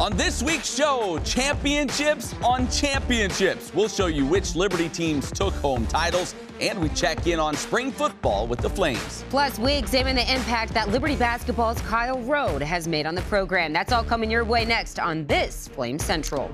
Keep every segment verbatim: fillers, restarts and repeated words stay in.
On this week's show, championships on championships. We'll show you which Liberty teams took home titles, and we check in on spring football with the Flames. Plus, we examine the impact that Liberty basketball's Kyle Rode has made on the program. That's all coming your way next on this Flames Central.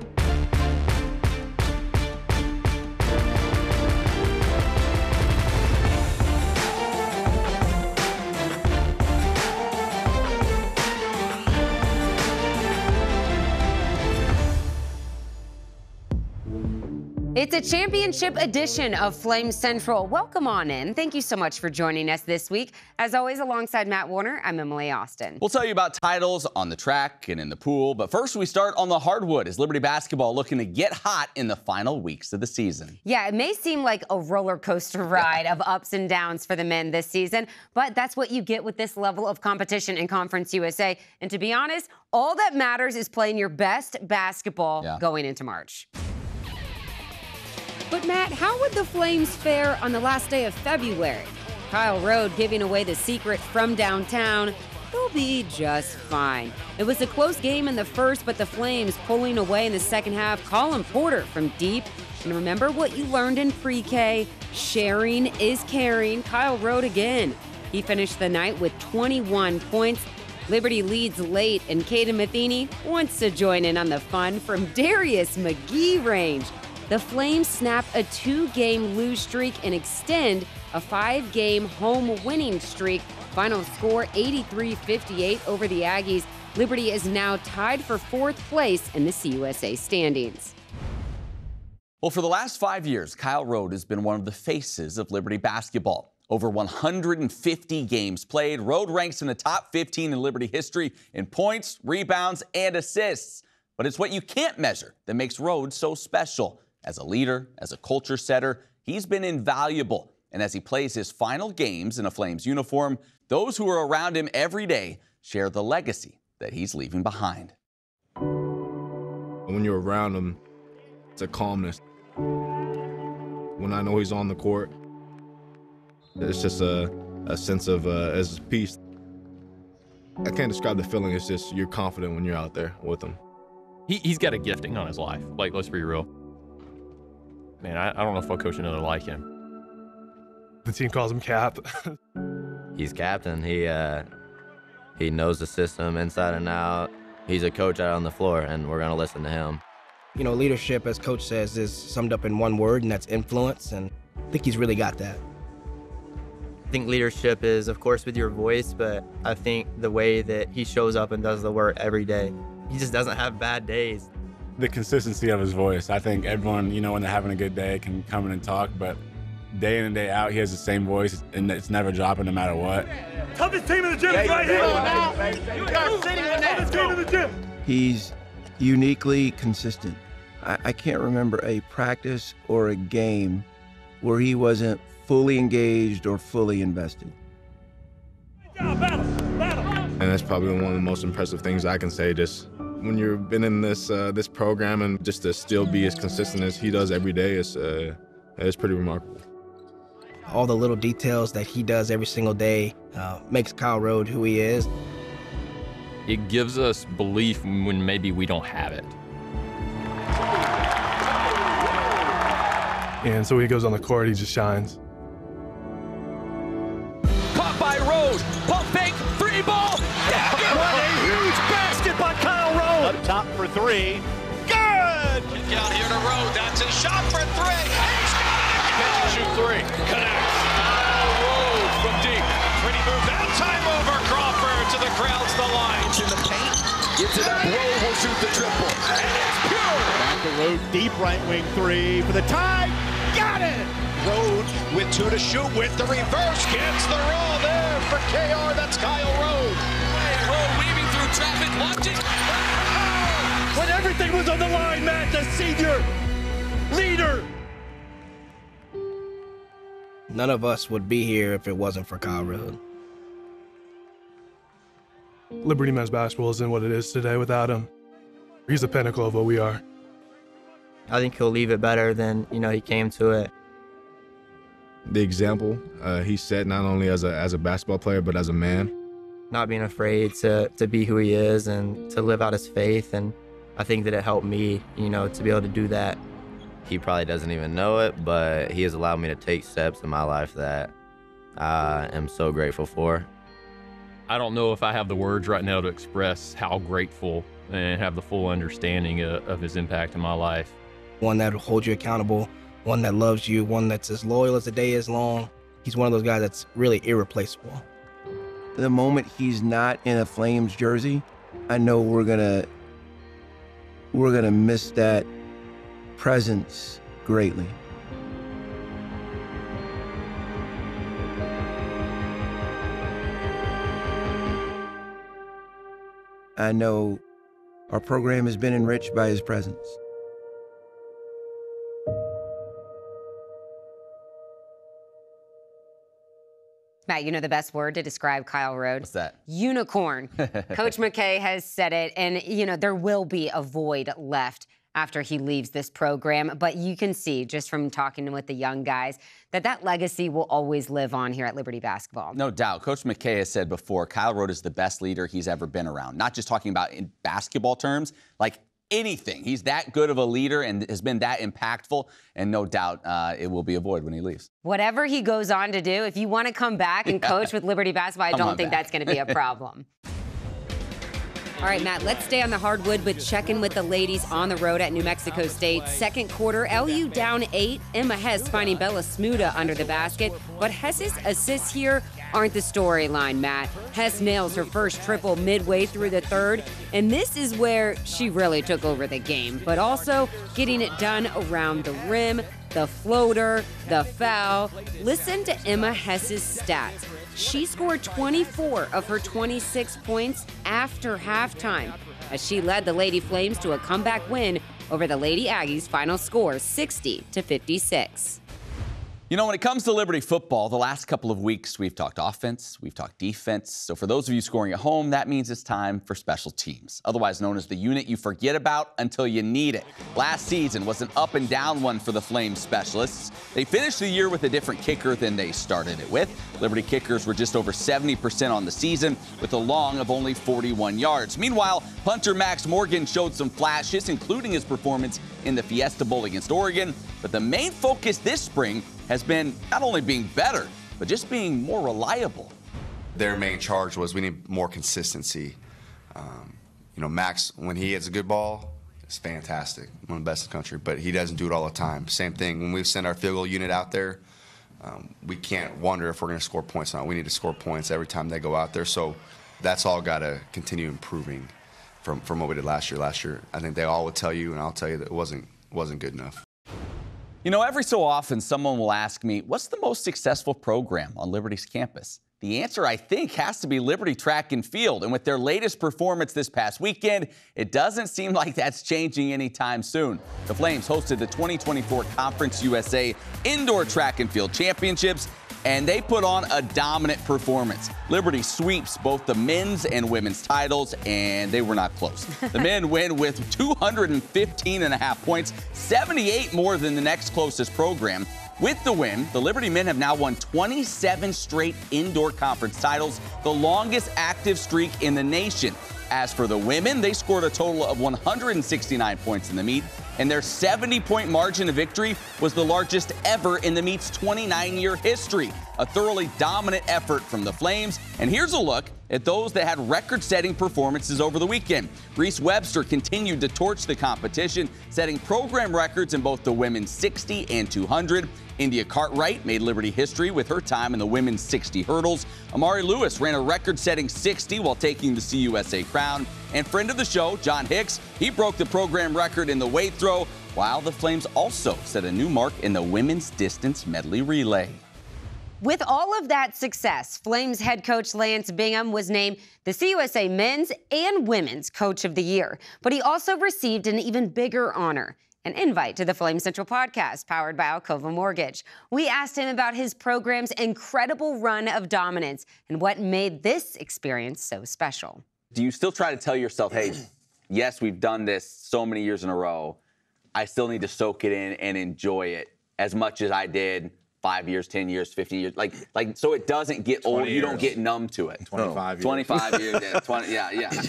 It's a championship edition of Flames Central. Welcome on in. Thank you so much for joining us this week. As always, alongside Matt Warner, I'm Emily Austen. We'll tell you about titles on the track and in the pool, but first we start on the hardwood as Liberty basketball looking to get hot in the final weeks of the season. Yeah, it may seem like a roller coaster ride of ups and downs for the men this season, but that's what you get with this level of competition in Conference U S A. And to be honest, all that matters is playing your best basketball yeah. going into March. But, Matt, how would the Flames fare on the last day of February? Kyle Rode giving away the secret from downtown. They'll be just fine. It was a close game in the first, but the Flames pulling away in the second half. Colin Porter from deep. And remember what you learned in pre-K. Sharing is caring. Kyle Rode again. He finished the night with twenty-one points. Liberty leads late, and Caden Matheny wants to join in on the fun from Darius McGee range. The Flames snap a two-game lose streak and extend a five-game home winning streak. Final score eighty-three fifty-eight over the Aggies. Liberty is now tied for fourth place in the C U S A standings. Well, for the last five years, Kyle Rode has been one of the faces of Liberty basketball. Over one hundred fifty games played, Rode ranks in the top fifteen in Liberty history in points, rebounds, and assists. But it's what you can't measure that makes Rode so special. As a leader, as a culture setter, he's been invaluable. And as he plays his final games in a Flames uniform, those who are around him every day share the legacy that he's leaving behind. When you're around him, it's a calmness. When I know he's on the court, it's just a, a sense of uh, as peace. I can't describe the feeling. It's just you're confident when you're out there with him. He, he's got a gifting on his life. Like, let's be real. Man, I, I don't know if I'll coach another like him. The team calls him Cap. He's captain. He uh, he knows the system inside and out. He's a coach out on the floor, and we're going to listen to him. You know, leadership, as Coach says, is summed up in one word, and that's influence, and I think he's really got that. I think leadership is, of course, with your voice, but I think the way that he shows up and does the work every day, he just doesn't have bad days. The consistency of his voice. I think everyone, you know, when they're having a good day can come in and talk, but day in and day out, he has the same voice, and it's never dropping no matter what. Toughest team in the gym yeah, is right here. On, you guys sitting in that team in the gym. He's uniquely consistent. I, I can't remember a practice or a game where he wasn't fully engaged or fully invested. Battle, battle. And that's probably one of the most impressive things I can say, just when you've been in this uh, this program and just to still be as consistent as he does every day is uh, is pretty remarkable. All the little details that he does every single day uh, makes Kyle Rode who he is. It gives us belief when maybe we don't have it. And so he goes on the court, he just shines. Caught by Rode, pump fake, three ball. Yeah, what a huge basket by Kyle. Up top for three. Good! Get down here to Rode. That's his shot for three. He's got it! Catch and shoot three. Connects. Oh, Rode from deep. Pretty move that time over Crawford to the crowds the line. It's in the paint. Gives it up. Rode will shoot the triple. And it's pure! Back to Rode. Deep right wing three for the tie. Got it! Rode with two to shoot with the reverse. Gets the roll there for K R. That's Kyle Rode. Rode weaving through traffic. Watching. When everything was on the line, Matt, the senior leader. None of us would be here if it wasn't for Kyle Rode. Liberty men's basketball isn't what it is today without him. He's the pinnacle of what we are. I think he'll leave it better than, you know, he came to it. The example uh, he set not only as a, as a basketball player, but as a man. Not being afraid to, to be who he is and to live out his faith and I think that it helped me, you know, to be able to do that. He probably doesn't even know it, but he has allowed me to take steps in my life that I am so grateful for. I don't know if I have the words right now to express how grateful and have the full understanding of his impact in my life. One that will hold you accountable, one that loves you, one that's as loyal as the day is long. He's one of those guys that's really irreplaceable. The moment he's not in a Flames jersey, I know we're gonna, we're gonna miss that presence greatly. I know our program has been enriched by his presence. Matt, you know the best word to describe Kyle Rode? What's that? Unicorn. Coach McKay has said it, and, you know, there will be a void left after he leaves this program. But you can see, just from talking with the young guys, that that legacy will always live on here at Liberty Basketball. No doubt. Coach McKay has said before, Kyle Rode is the best leader he's ever been around. Not just talking about in basketball terms, like anything. He's that good of a leader and has been that impactful, and no doubt uh, it will be a void when he leaves. Whatever he goes on to do, if you want to come back and yeah. coach with Liberty Basketball, I come don't think back. That's going to be a problem. All right, Matt, let's stay on the hardwood, but check in with the ladies on the road at New Mexico State. Second quarter, L U down eight. Emma Hess finding Bella Smuda under the basket, but Hess's assists here aren't the storyline, Matt. Hess nails her first triple midway through the third, and this is where she really took over the game, but also getting it done around the rim, the floater, the foul. Listen to Emma Hess's stats. She scored twenty-four of her twenty-six points after halftime, as she led the Lady Flames to a comeback win over the Lady Aggies' final score, sixty to fifty-six. You know, when it comes to Liberty football, the last couple of weeks, we've talked offense, we've talked defense. So for those of you scoring at home, that means it's time for special teams, otherwise known as the unit you forget about until you need it. Last season was an up and down one for the Flames specialists. They finished the year with a different kicker than they started it with. Liberty kickers were just over seventy percent on the season, with a long of only forty-one yards. Meanwhile, punter Max Morgan showed some flashes, including his performance in the Fiesta Bowl against Oregon. But the main focus this spring has been not only being better, but just being more reliable. Their main charge was we need more consistency. Um, you know, Max, when he hits a good ball, it's fantastic, one of the best in the country, but he doesn't do it all the time. Same thing, when we send our field goal unit out there, um, we can't wonder if we're gonna score points or not. We need to score points every time they go out there, so that's all gotta continue improving from, from what we did last year. Last year, I think they all would tell you, and I'll tell you, that it wasn't, wasn't good enough. You know, every so often someone will ask me, what's the most successful program on Liberty's campus? The answer, I think, has to be Liberty Track and Field. And with their latest performance this past weekend, it doesn't seem like that's changing anytime soon. The Flames hosted the twenty twenty-four Conference U S A Indoor Track and Field Championships, and they put on a dominant performance. Liberty sweeps both the men's and women's titles, and they were not close. The men win with two hundred fifteen and a half points, seventy-eight more than the next closest program. With the win, the Liberty men have now won twenty-seven straight indoor conference titles, the longest active streak in the nation. As for the women, they scored a total of one hundred sixty-nine points in the meet, and their seventy-point margin of victory was the largest ever in the meet's twenty-nine-year history. A thoroughly dominant effort from the Flames. And here's a look at those that had record-setting performances over the weekend. Reese Webster continued to torch the competition, setting program records in both the women's sixty and two hundred. India Cartwright made Liberty history with her time in the women's sixty hurdles. Amari Lewis ran a record-setting sixty while taking the C U S A crown. And friend of the show, John Hicks, he broke the program record in the weight throw, while the Flames also set a new mark in the women's distance medley relay. With all of that success, Flames head coach Lance Bingham was named the C U S A Men's and Women's Coach of the Year. But he also received an even bigger honor, an invite to the Flames Central podcast powered by Alcova Mortgage. We asked him about his program's incredible run of dominance and what made this experience so special. Do you still try to tell yourself, hey, yes, we've done this so many years in a row, I still need to soak it in and enjoy it as much as I did Five years, ten years, fifty years, like, like, so it doesn't get old. Years. You don't get numb to it. Twenty-five. No. Years. Twenty-five years. Yeah, twenty. Yeah, yeah.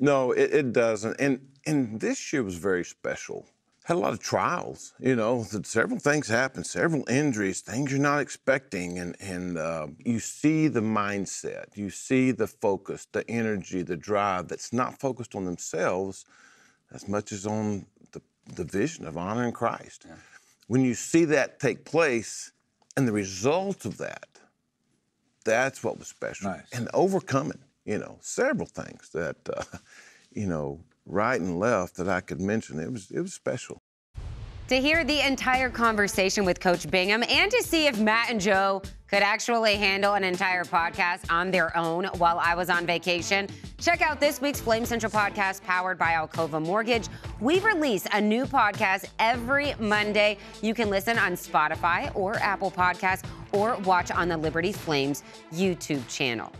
No, it, it doesn't. And And this year was very special. Had a lot of trials, you know, several things happened, several injuries, things you're not expecting. And, and uh, you see the mindset, you see the focus, the energy, the drive that's not focused on themselves as much as on the, the vision of honoring Christ. Yeah. When you see that take place and the result of that, that's what was special. Nice. And overcoming, you know, several things that, uh, you know, right and left that I could mention. It was it was special. To hear the entire conversation with Coach Bingham and to see if Matt and Joe could actually handle an entire podcast on their own while I was on vacation, check out this week's Flame Central podcast powered by Alcova Mortgage. We release a new podcast every Monday. You can listen on Spotify or Apple Podcasts or watch on the Liberty Flames YouTube channel.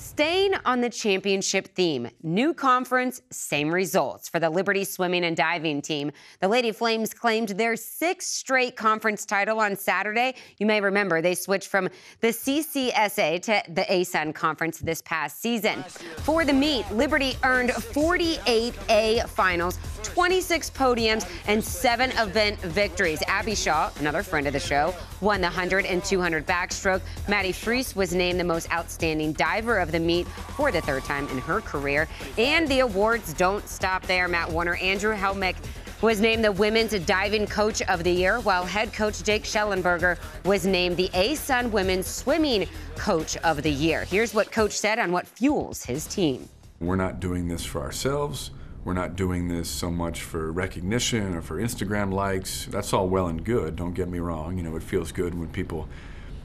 Staying on the championship theme, new conference, same results for the Liberty swimming and diving team. The Lady Flames claimed their sixth straight conference title on Saturday. You may remember they switched from the C C S A to the A S U N conference this past season. For the meet, Liberty earned forty-eight A finals, twenty-six podiums, and seven event victories. Abby Shaw, another friend of the show, won the one hundred and two hundred backstroke. Maddie Friis was named the most outstanding diver of the meet for the third time in her career. And the awards don't stop there. Matt Warner, Andrew Helmick was named the Women's Diving Coach of the Year, while head coach Jake Schellenberger was named the A S U N Women's Swimming Coach of the Year. Here's what Coach said on what fuels his team. We're not doing this for ourselves. We're not doing this so much for recognition or for Instagram likes. That's all well and good, don't get me wrong. You know, it feels good when people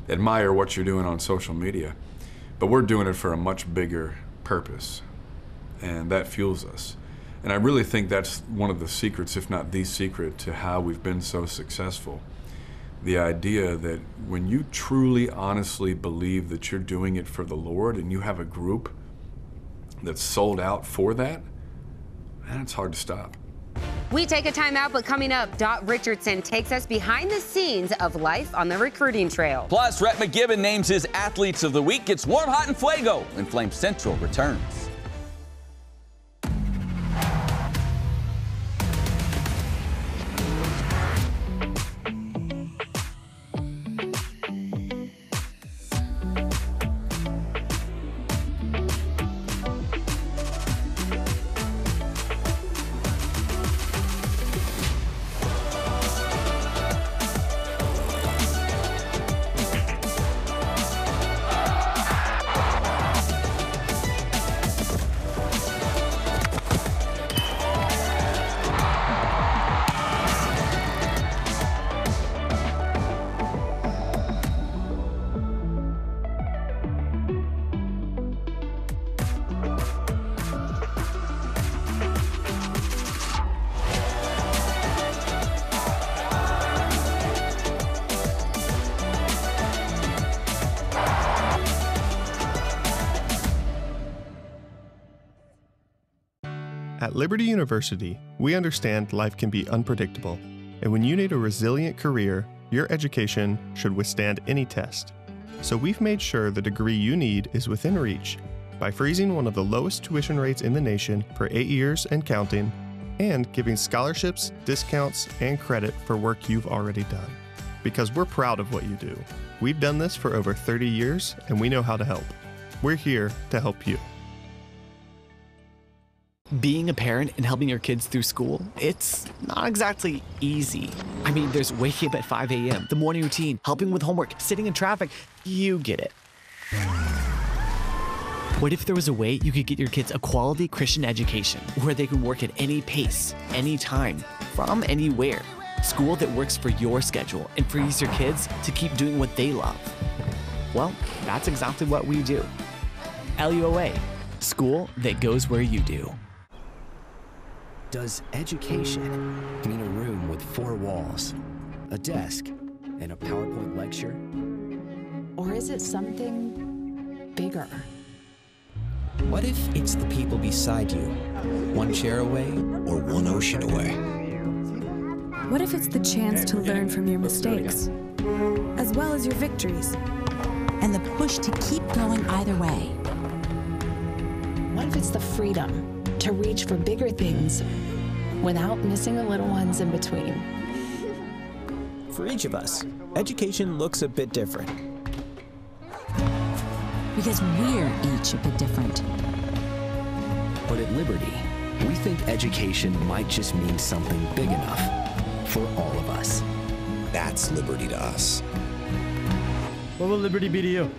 admire what you're doing on social media. But we're doing it for a much bigger purpose, and that fuels us. And I really think that's one of the secrets, if not the secret, to how we've been so successful. The idea that when you truly, honestly believe that you're doing it for the Lord and you have a group that's sold out for that, man, it's hard to stop. We take a timeout, but coming up, Dot Richardson takes us behind the scenes of life on the recruiting trail. Plus, Rhett McGibbon names his Athletes of the Week. It's warm, hot, and fuego, and Flames Central returns. At Liberty University, we understand life can be unpredictable, and when you need a resilient career, your education should withstand any test. So we've made sure the degree you need is within reach by freezing one of the lowest tuition rates in the nation for eight years and counting, and giving scholarships, discounts, and credit for work you've already done. Because we're proud of what you do. We've done this for over thirty years, and we know how to help. We're here to help you. Being a parent and helping your kids through school, it's not exactly easy. I mean, there's waking up at five a m, the morning routine, helping with homework, sitting in traffic. You get it. What if there was a way you could get your kids a quality Christian education where they can work at any pace, any time, from anywhere? School that works for your schedule and frees your kids to keep doing what they love. Well, that's exactly what we do. L U O A, school that goes where you do. Does education mean a room with four walls, a desk, and a PowerPoint lecture? Or is it something bigger? What if it's the people beside you, one chair away or one ocean away? What if it's the chance to learn from your mistakes, as well as your victories, and the push to keep going either way? What if it's the freedom to reach for bigger things without missing the little ones in between. For each of us, education looks a bit different. Because we're each a bit different. But at Liberty, we think education might just mean something big enough for all of us. That's Liberty to us. What will Liberty be to you?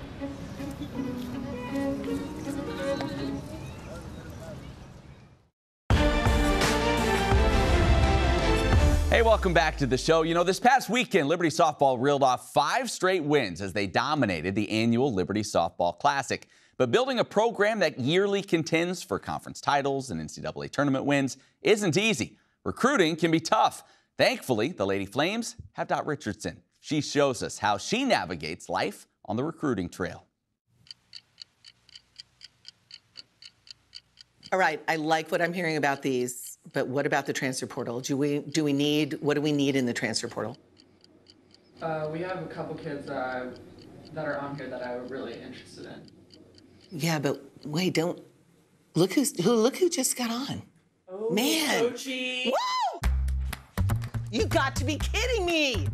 Hey, welcome back to the show. You know, this past weekend, Liberty softball reeled off five straight wins as they dominated the annual Liberty Softball Classic. But building a program that yearly contends for conference titles and N C double A tournament wins isn't easy. Recruiting can be tough. Thankfully, the Lady Flames have Dot Richardson. She shows us how she navigates life on the recruiting trail. All right, I like what I'm hearing about these. But what about the transfer portal? Do we do we need, what do we need in the transfer portal? Uh, we have a couple kids uh, that are on here that I'm really interested in. Yeah, but wait, don't, look who's, who, look who just got on. Oh, man. Coachy. Woo! You got to be kidding me.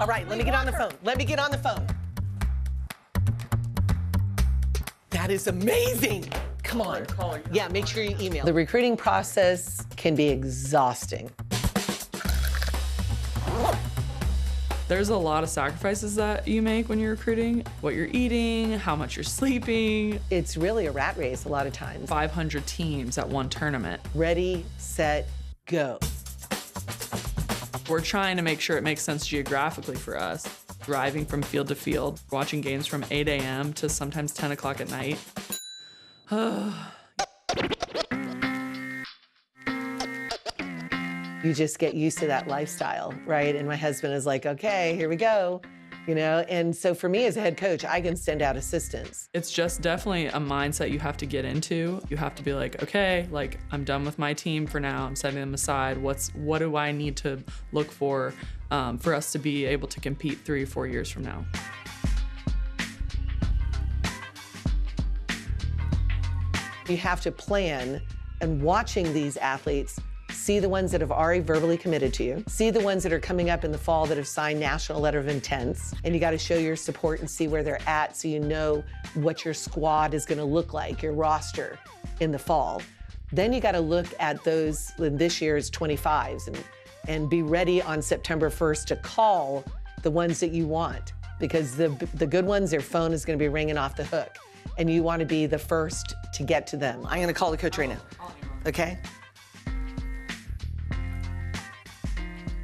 All right, let me get on the phone. Let me get on the phone. That is amazing. Come on. Yeah, make sure you email. The recruiting process can be exhausting. There's a lot of sacrifices that you make when you're recruiting. What you're eating, how much you're sleeping. It's really a rat race a lot of times. five hundred teams at one tournament. Ready, set, go. We're trying to make sure it makes sense geographically for us. Driving from field to field, watching games from eight A M to sometimes ten o'clock at night. You just get used to that lifestyle, right? And my husband is like, okay, here we go, you know? And so for me as a head coach, I can send out assistants. It's just definitely a mindset you have to get into. You have to be like, okay, like I'm done with my team for now. I'm setting them aside. What's, what do I need to look for um, for us to be able to compete three, four years from now? You have to plan, and watching these athletes, see the ones that have already verbally committed to you, see the ones that are coming up in the fall that have signed national letter of intents, and you got to show your support and see where they're at so you know what your squad is going to look like, your roster in the fall. Then you got to look at those in this year's twenty-fives and, and be ready on September first to call the ones that you want, because the, the good ones, their phone is going to be ringing off the hook. And you want to be the first to get to them. I'm going to call the coach right now, okay?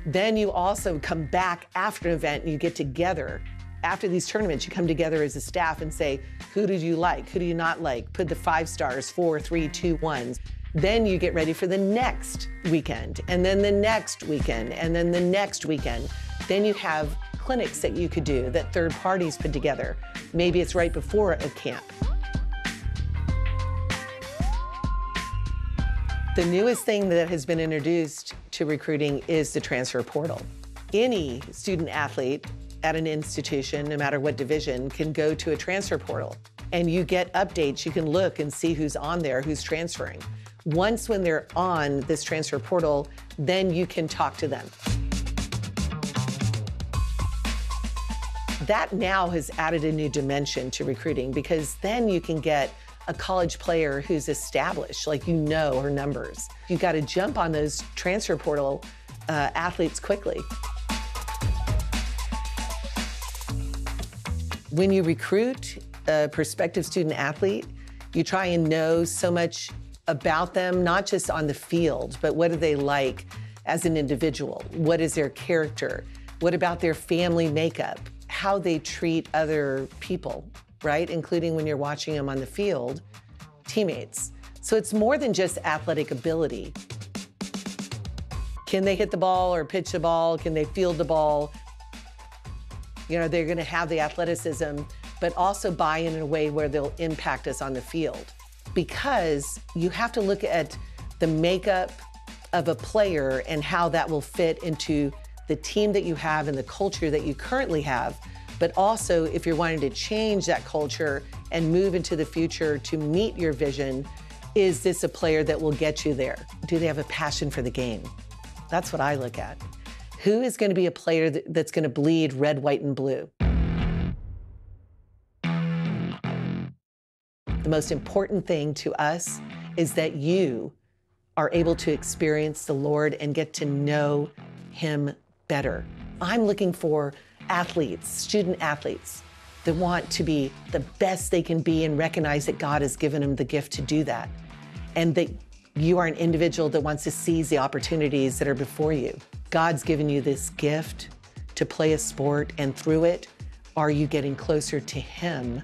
Then you also come back after an event and you get together. After these tournaments, you come together as a staff and say, who did you like? Who do you not like? Put the five stars, four, three, two, ones. Then you get ready for the next weekend, and then the next weekend, and then the next weekend. Then you have clinics that you could do that third parties put together. Maybe it's right before a camp. The newest thing that has been introduced to recruiting is the transfer portal. Any student athlete at an institution, no matter what division, can go to a transfer portal and you get updates. You can look and see who's on there, who's transferring. Once when they're on this transfer portal, then you can talk to them. That now has added a new dimension to recruiting, because then you can get a college player who's established, like you know her numbers. You got to jump on those transfer portal uh, athletes quickly. When you recruit a prospective student athlete, you try and know so much about them, not just on the field, but what are they like as an individual? What is their character? What about their family makeup? How they treat other people, right? Including when you're watching them on the field, teammates. So it's more than just athletic ability. Can they hit the ball or pitch the ball? Can they field the ball? You know, they're gonna have the athleticism, but also buy in in a way where they'll impact us on the field. Because you have to look at the makeup of a player and how that will fit into the team that you have and the culture that you currently have, but also if you're wanting to change that culture and move into the future to meet your vision, Is this a player that will get you there? Do they have a passion for the game? That's what I look at. Who is going to be a player that's going to bleed red, white, and blue? The most important thing to us is that you are able to experience the Lord and get to know him better. I'm looking for athletes, student athletes, that want to be the best they can be and recognize that God has given them the gift to do that. And that you are an individual that wants to seize the opportunities that are before you. God's given you this gift to play a sport, and through it, are you getting closer to him?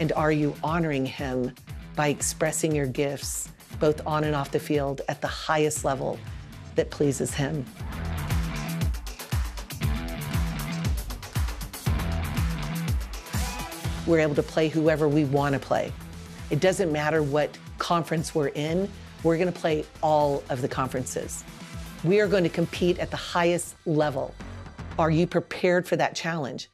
And are you honoring him by expressing your gifts, both on and off the field, at the highest level that pleases him? We're able to play whoever we want to play. It doesn't matter what conference we're in, we're going to play all of the conferences. We are going to compete at the highest level. Are you prepared for that challenge?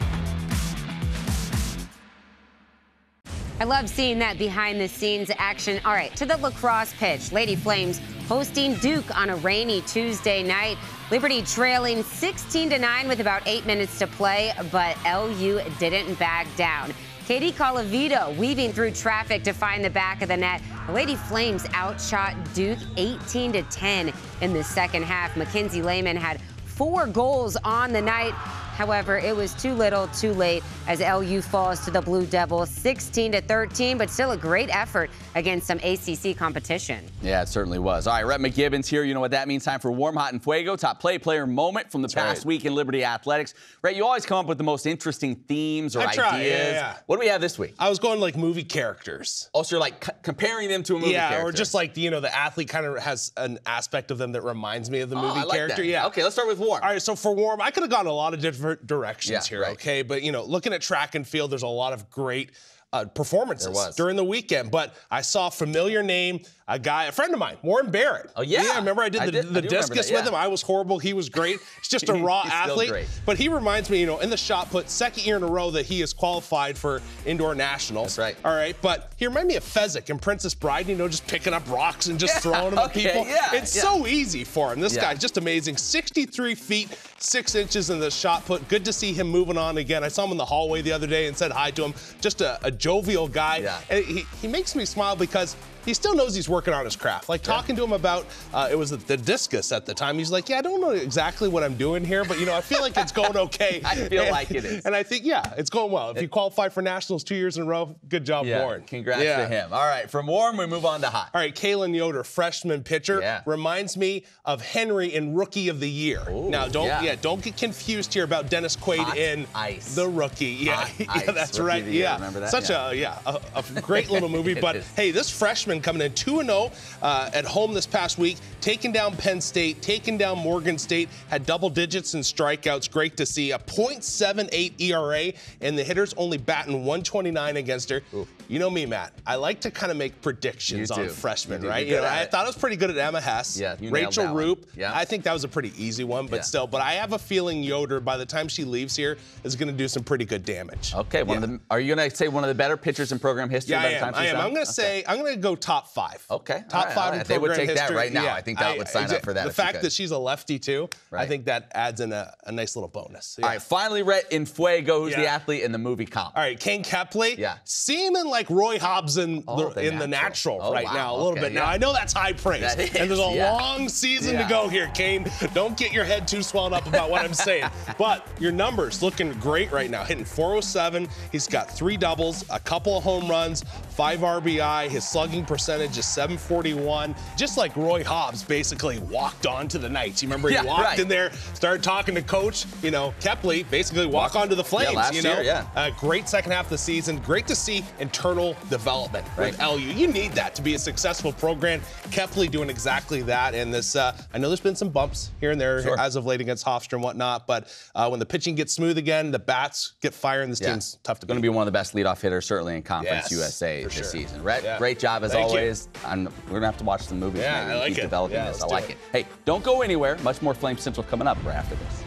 I love seeing that behind the scenes action. All right, to the lacrosse pitch. Lady Flames hosting Duke on a rainy Tuesday night. Liberty trailing sixteen to nine with about eight minutes to play, but L U didn't back down. Katie Colavito weaving through traffic to find the back of the net. The Lady Flames outshot Duke eighteen to ten in the second half. Mackenzie Layman had four goals on the night. However, it was too little, too late as L U falls to the Blue Devils sixteen to thirteen, but still a great effort against some A C C competition. Yeah, it certainly was. All right, Rhett McGibbon's here. You know what that means. Time for Warm, Hot, and Fuego. Top play, player moment from the That's past right. week in Liberty Athletics. Rhett, you always come up with the most interesting themes or I ideas. Try, yeah, yeah. What do we have this week? I was going like movie characters. Oh, so you're like c comparing them to a movie yeah, character. Yeah, or just like, you know, the athlete kind of has an aspect of them that reminds me of the oh, movie I like character. That. Yeah. Okay, let's start with Warm. All right, so for Warm, I could have gone a lot of different directions yeah, here, right. okay? But, you know, looking at track and field, there's a lot of great uh, performances during the weekend. But I saw a familiar name, a guy, a friend of mine, Warren Barrett. Oh, yeah. Yeah, I remember I did the, I did, the I discus that, yeah. with him. I was horrible. He was great. It's just a raw athlete. But he reminds me, you know, in the shot put, second year in a row that he is qualified for indoor nationals. That's right. All right. But he reminded me of Fezzik and Princess Bride, you know, just picking up rocks and just yeah, throwing them okay, at people. Yeah, it's yeah. so easy for him. This yeah. guy's just amazing. sixty-three feet, six inches in the shot put. Good to see him moving on again. I saw him in the hallway the other day and said hi to him. Just a, a jovial guy. Yeah. And he, he makes me smile because he still knows he's working on his craft. Like talking yeah. to him about, uh, it was the, the discus at the time. He's like, yeah, I don't know exactly what I'm doing here, but you know, I feel like it's going okay. I feel and, like it is. And I think, yeah, it's going well. If it, you qualify for nationals two years in a row, good job, yeah, Warren. Congrats yeah. to him. All right, from Warren, we move on to Hot. All right, Kalen Yoder, freshman pitcher, yeah. reminds me of Henry in Rookie of the Year. Ooh, now, don't yeah. yeah, don't get confused here about Dennis Quaid Hot in ice. The Rookie. Yeah, Hot yeah, ice. That's Rookie right. Yeah, remember that? Such yeah. a yeah, a, a great little movie. But is. Hey, this freshman. Coming in two and oh uh, at home this past week, taking down Penn State, taking down Morgan State, had double digits in strikeouts. Great to see. A point seven eight E R A, and the hitters only batting one twenty-nine against her. Ooh. You know me, Matt. I like to kind of make predictions on freshmen, you right? You know, I it. thought I was pretty good at Emma Hess, yeah, Rachel Roop. Yeah. I think that was a pretty easy one, but yeah. still. But I have a feeling Yoder, by the time she leaves here, is going to do some pretty good damage. Okay. One yeah. of the, are you going to say one of the better pitchers in program history? Yeah, by the time I am. She's I am. I'm going to okay. say I'm going to go top five. Okay. Top right, five. Right. In they would take history. That right now. Yeah. I think that I, would sign I, up for that. The fact she that she's a lefty too, right. I think that adds in a, a nice little bonus. Yeah. All right. Finally, Rhett in Fuego, who's yeah. the athlete in the movie comp. All right, Kane Kepley. Yeah. Seeming like Roy Hobbs in, oh, the, the, in natural. the natural oh, right wow. now a little okay, bit. Yeah. Now I know that's high praise, that is, and there's a yeah. long season yeah. to go here, Kane. Don't get your head too swelled up about what I'm saying. But your numbers looking great right now. Hitting four oh seven. He's got three doubles, a couple of home runs, five R B I. His slugging percentage is seven forty-one. Just like Roy Hobbs basically walked onto the Knights. You remember he yeah, walked right. in there, started talking to coach, you know, Kepley basically walk, walk onto the Flames, yeah, last you know. Year, yeah. uh, great second half of the season. Great to see internal development right. with L U. You need that to be a successful program. Kepley doing exactly that. And this, uh, I know there's been some bumps here and there sure. as of late against Hofstra and whatnot, but uh, when the pitching gets smooth again, the bats get fire, and this yeah. team's tough to beat. Going to be one of the best leadoff hitters certainly in Conference yes, U S A this sure. season. Rhett, yeah. great job as Thank always. I'm, we're gonna have to watch the movies. Yeah, maybe. I like Keep it. developing yeah, this. I like it. it. Hey, don't go anywhere. Much more Flames Central coming up right after this.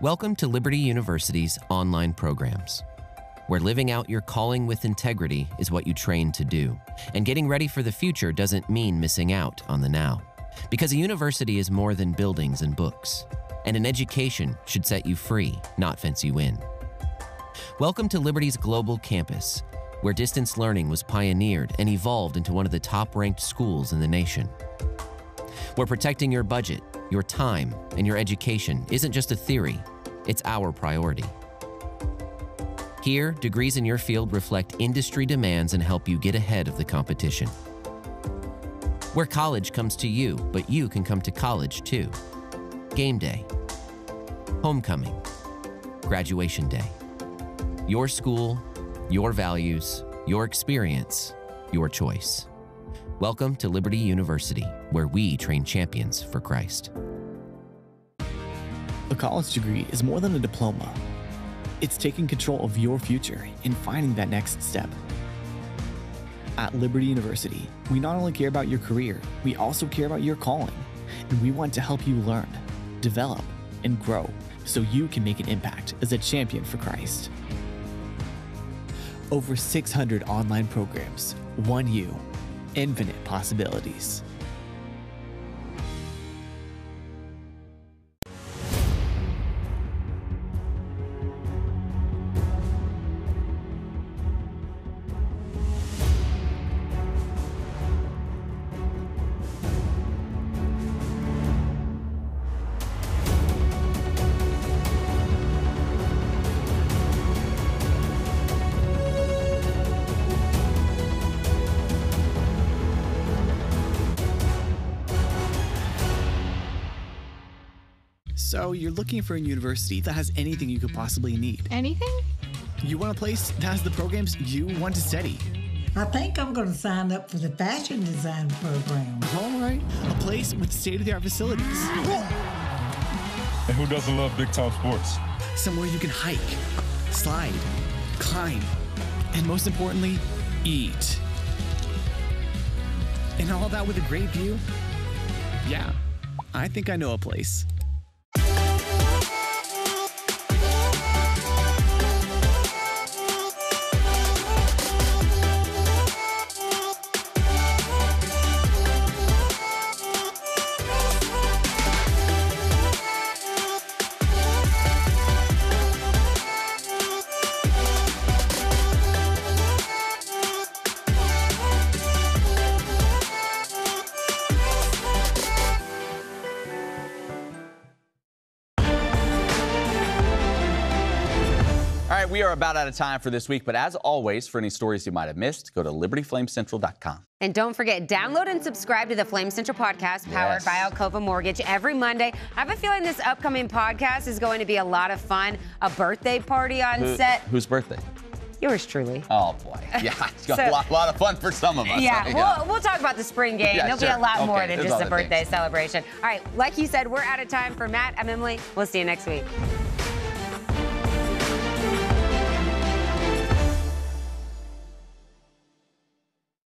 Welcome to Liberty University's online programs. where living out your calling with integrity is what you train to do. And getting ready for the future doesn't mean missing out on the now. Because a university is more than buildings and books. And an education should set you free, not fence you in. Welcome to Liberty's global campus, where distance learning was pioneered and evolved into one of the top-ranked schools in the nation. Where protecting your budget, your time, and your education isn't just a theory, it's our priority. Here, degrees in your field reflect industry demands and help you get ahead of the competition. Where college comes to you, but you can come to college too. Game day, homecoming, graduation day. Your school, your values, your experience, your choice. Welcome to Liberty University, where we train champions for Christ. A college degree is more than a diploma. It's taking control of your future and finding that next step. At Liberty University, we not only care about your career, we also care about your calling. And we want to help you learn, develop, and grow so you can make an impact as a champion for Christ. Over six hundred online programs, one U, infinite possibilities. So you're looking for a university that has anything you could possibly need. Anything? You want a place that has the programs you want to study. I think I'm going to sign up for the fashion design program. All right. A place with state-of-the-art facilities. And who doesn't love big-time sports? Somewhere you can hike, slide, climb, and most importantly, eat. And all that with a great view? Yeah, I think I know a place. We are about out of time for this week, but as always, for any stories you might have missed, go to liberty flames central dot com. And don't forget, download and subscribe to the Flames Central podcast, powered yes. by Alcova Mortgage, every Monday. I have a feeling this upcoming podcast is going to be a lot of fun. A birthday party on Who, set. Whose birthday? Yours truly. Oh, boy. Yeah, it's got so, a lot, lot of fun for some of us. Yeah, right? yeah. We'll, we'll talk about the spring game. Yeah, There'll sure. be a lot okay, more than just a birthday things. celebration. All right, like you said, we're out of time. For Matt, I'm Emily. We'll see you next week.